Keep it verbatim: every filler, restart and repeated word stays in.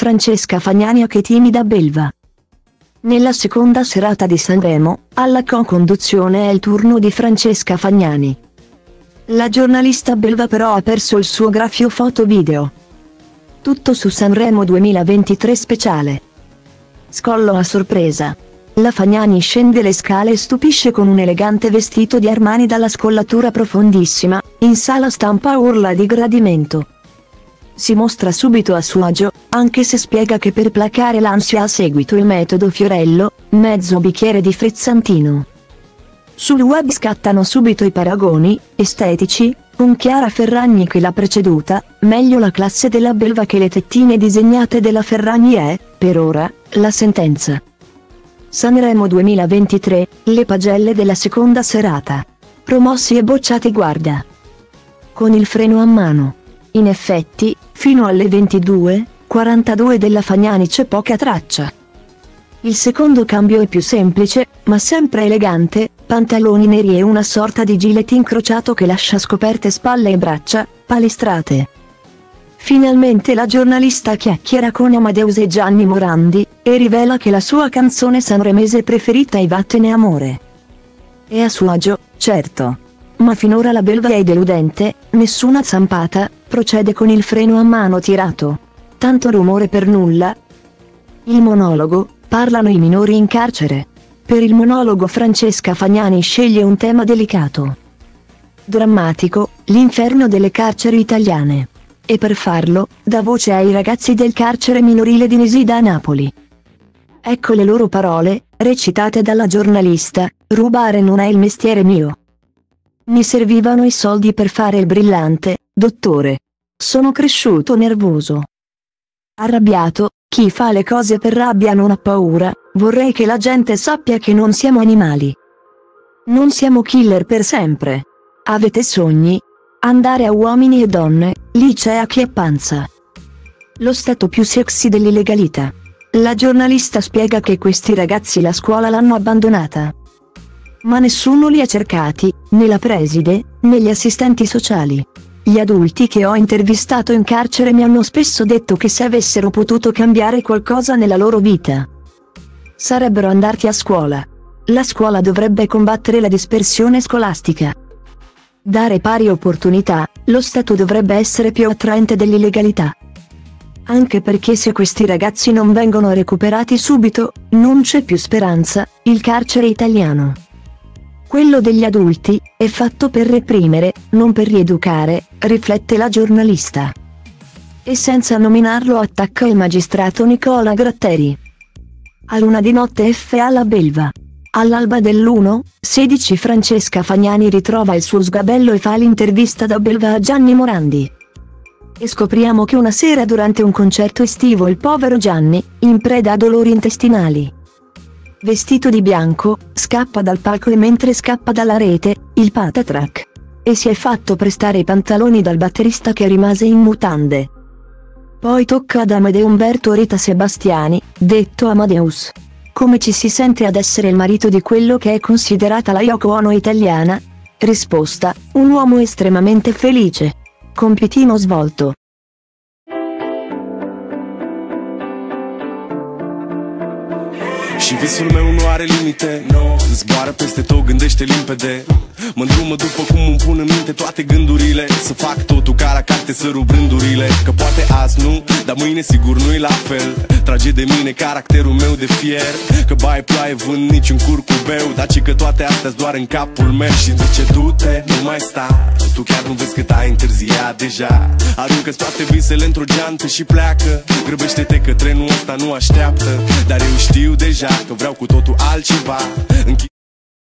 Francesca Fagnani a Che timida Belva. Nella seconda serata di Sanremo, alla co-conduzione è il turno di Francesca Fagnani. La giornalista belva però ha perso il suo graffio foto-video. Tutto su Sanremo duemilaventitré speciale. Scollo a sorpresa. La Fagnani scende le scale e stupisce con un elegante vestito di Armani dalla scollatura profondissima, in sala stampa urla di gradimento. Si mostra subito a suo agio, anche se spiega che per placare l'ansia ha seguito il metodo Fiorello, mezzo bicchiere di frizzantino. Sul web scattano subito i paragoni, estetici, con Chiara Ferragni che l'ha preceduta, meglio la classe della Belva che le tettine disegnate della Ferragni è, per ora, la sentenza. Sanremo duemilaventitré, le pagelle della seconda serata. Promossi e bocciati guarda. Con il freno a mano. In effetti, fino alle ventidue e quarantadue della Fagnani c'è poca traccia. Il secondo cambio è più semplice, ma sempre elegante, pantaloni neri e una sorta di gilet incrociato che lascia scoperte spalle e braccia, palestrate. Finalmente la giornalista chiacchiera con Amadeus e Gianni Morandi, e rivela che la sua canzone sanremese preferita è Vattene amore. È a suo agio, certo. Ma finora la Belva è deludente, nessuna zampata, procede con il freno a mano tirato. Tanto rumore per nulla. Il monologo, parlano i minori in carcere. Per il monologo Francesca Fagnani sceglie un tema delicato. Drammatico, l'inferno delle carceri italiane. E per farlo, dà voce ai ragazzi del carcere minorile di Nisida a Napoli. Ecco le loro parole, recitate dalla giornalista, rubare non è il mestiere mio. Mi servivano i soldi per fare il brillante, dottore. Sono cresciuto nervoso. Arrabbiato, chi fa le cose per rabbia non ha paura, vorrei che la gente sappia che non siamo animali. Non siamo killer per sempre. Avete sogni? Andare a uomini e donne, lì c'è a chi è panza. Lo stato più sexy dell'illegalità. La giornalista spiega che questi ragazzi la scuola l'hanno abbandonata. Ma nessuno li ha cercati, né la preside, né gli assistenti sociali. Gli adulti che ho intervistato in carcere mi hanno spesso detto che se avessero potuto cambiare qualcosa nella loro vita, sarebbero andati a scuola. La scuola dovrebbe combattere la dispersione scolastica. Dare pari opportunità, lo Stato dovrebbe essere più attraente dell'illegalità. Anche perché se questi ragazzi non vengono recuperati subito, non c'è più speranza, il carcere italiano. Quello degli adulti, è fatto per reprimere, non per rieducare, riflette la giornalista. E senza nominarlo attacca il magistrato Nicola Gratteri. A luna di notte F A alla Belva. All'alba dell'uno sedici Francesca Fagnani ritrova il suo sgabello e fa l'intervista da Belva a Gianni Morandi. E scopriamo che una sera durante un concerto estivo il povero Gianni, in preda a dolori intestinali, vestito di bianco, scappa dal palco e mentre scappa dalla rete, il patatrac. E si è fatto prestare i pantaloni dal batterista che rimase in mutande. Poi tocca ad Amadeus Umberto Rita Sebastiani, detto Amadeus. Come ci si sente ad essere il marito di quello che è considerata la Yoko Ono italiana? Risposta, un uomo estremamente felice. Compitino svolto. Și visul meu nu are limite, no. Zboară peste tot, gândește limpede. Mă-ndrumă după cum îmi pun în minte toate gândurile. Să fac totul ca la carte să rup rândurile. Că poate azi nu, dar mâine sigur nu-i la fel. Trage de mine caracterul meu de fier. Că baie, ploaie, vânt, niciun curcubeu. Dar ci că toate astea-s doar în capul meu. Și zice du-te, nu mai sta. Tu chiar nu vezi cât ai întârziat deja. Aruncă-ți toate visele într-o geantă și pleacă. Grăbește-te că trenul ăsta nu așteaptă. Dar eu știu deja că vreau cu totul altceva.